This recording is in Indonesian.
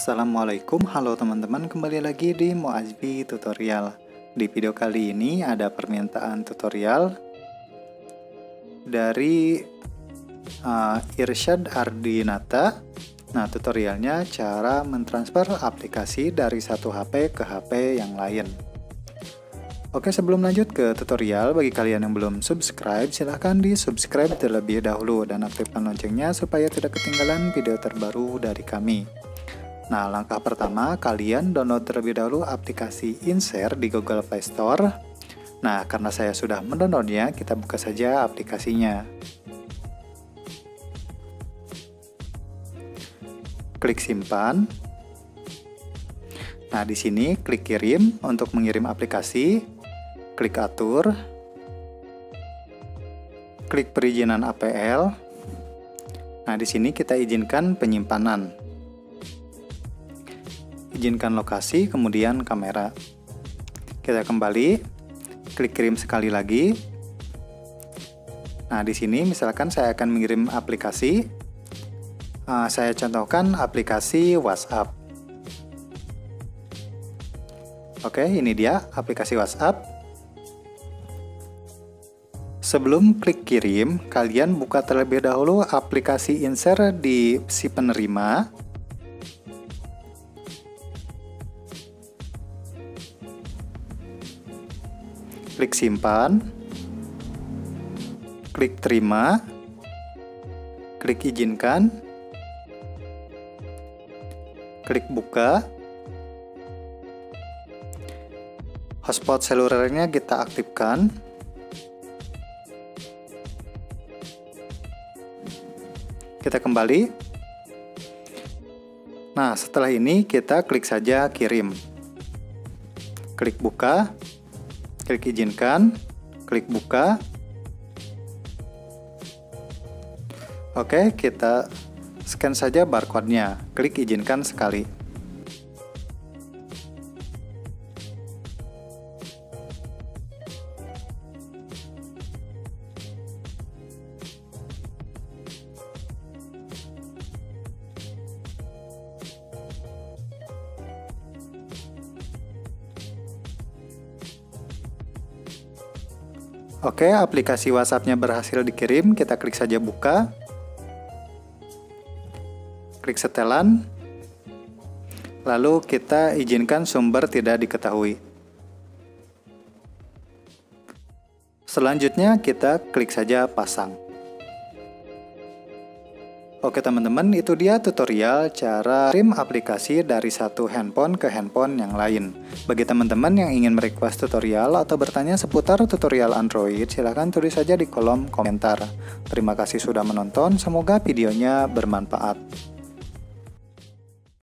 Assalamualaikum, halo teman-teman, kembali lagi di Muazfi Tutorial. Di video kali ini ada permintaan tutorial dari Irsyad Ardinata. Nah, tutorialnya cara mentransfer aplikasi dari satu HP ke HP yang lain. Oke, sebelum lanjut ke tutorial, bagi kalian yang belum subscribe, silahkan di-subscribe terlebih dahulu dan aktifkan loncengnya supaya tidak ketinggalan video terbaru dari kami. Nah, langkah pertama, kalian download terlebih dahulu aplikasi InShare di Google Play Store. Nah, karena saya sudah mendownloadnya, kita buka saja aplikasinya. Klik simpan. Nah, di sini klik kirim untuk mengirim aplikasi. Klik atur. Klik perizinan APL. Nah, di sini kita izinkan penyimpanan. Izinkan lokasi, kemudian kamera. Kita kembali, klik kirim sekali lagi. Nah, di sini misalkan saya akan mengirim aplikasi. Saya contohkan aplikasi WhatsApp. Oke, ini dia aplikasi WhatsApp. Sebelum klik kirim, kalian buka terlebih dahulu aplikasi InShare di si penerima. Klik simpan, klik terima, klik izinkan, klik buka. Hotspot selulernya kita aktifkan. Kita kembali. Nah, setelah ini kita klik saja kirim. Klik buka. Klik izinkan, klik buka. Oke, kita scan saja barcode-nya. Klik izinkan sekali. Oke, aplikasi WhatsApp-nya berhasil dikirim. Kita klik saja buka. Klik setelan. Lalu kita izinkan sumber tidak diketahui. Selanjutnya kita klik saja pasang. Oke teman-teman, itu dia tutorial cara kirim aplikasi dari satu handphone ke handphone yang lain. Bagi teman-teman yang ingin merequest tutorial atau bertanya seputar tutorial Android, silahkan tulis saja di kolom komentar. Terima kasih sudah menonton, semoga videonya bermanfaat.